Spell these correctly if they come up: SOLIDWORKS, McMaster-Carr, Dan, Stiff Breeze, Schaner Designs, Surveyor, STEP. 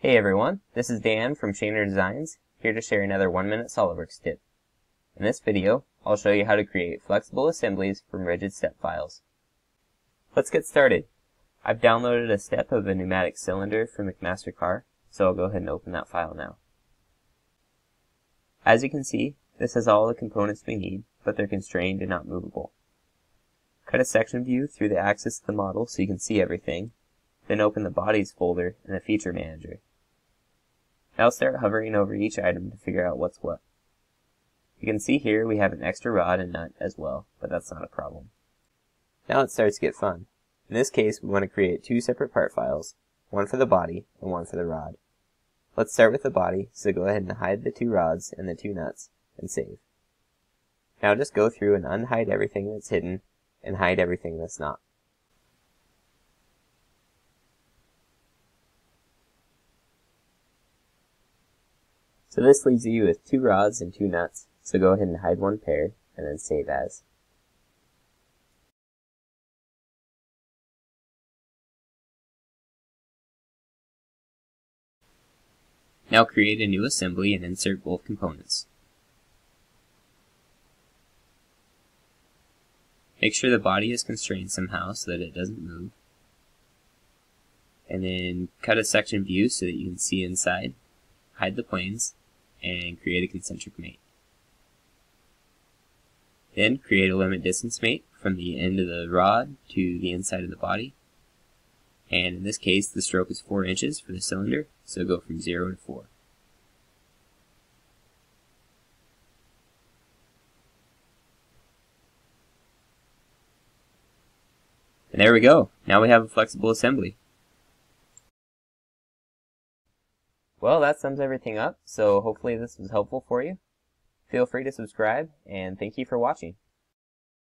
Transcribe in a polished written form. Hey everyone, this is Dan from Schaner Designs, here to share another 1-minute SOLIDWORKS tip. In this video, I'll show you how to create flexible assemblies from rigid STEP files. Let's get started. I've downloaded a STEP of a pneumatic cylinder from McMaster-Carr, so I'll go ahead and open that file now. As you can see, this has all the components we need, but they're constrained and not movable. Cut a section view through the axis of the model so you can see everything, then open the Bodies folder in the Feature Manager. Now start hovering over each item to figure out what's what. You can see here we have an extra rod and nut as well, but that's not a problem. Now it starts to get fun. In this case, we want to create two separate part files, one for the body and one for the rod. Let's start with the body, so go ahead and hide the two rods and the two nuts, and save. Now just go through and unhide everything that's hidden, and hide everything that's not. So this leaves you with two rods and two nuts, so go ahead and hide one pair, and then save as. Now create a new assembly and insert both components. Make sure the body is constrained somehow so that it doesn't move. And then cut a section view so that you can see inside, hide the planes, and create a concentric mate. Then create a limit distance mate from the end of the rod to the inside of the body. And in this case, the stroke is 4 inches for the cylinder, so go from 0 to 4. And there we go! Now we have a flexible assembly. Well, that sums everything up, so hopefully this was helpful for you. Feel free to subscribe, and thank you for watching.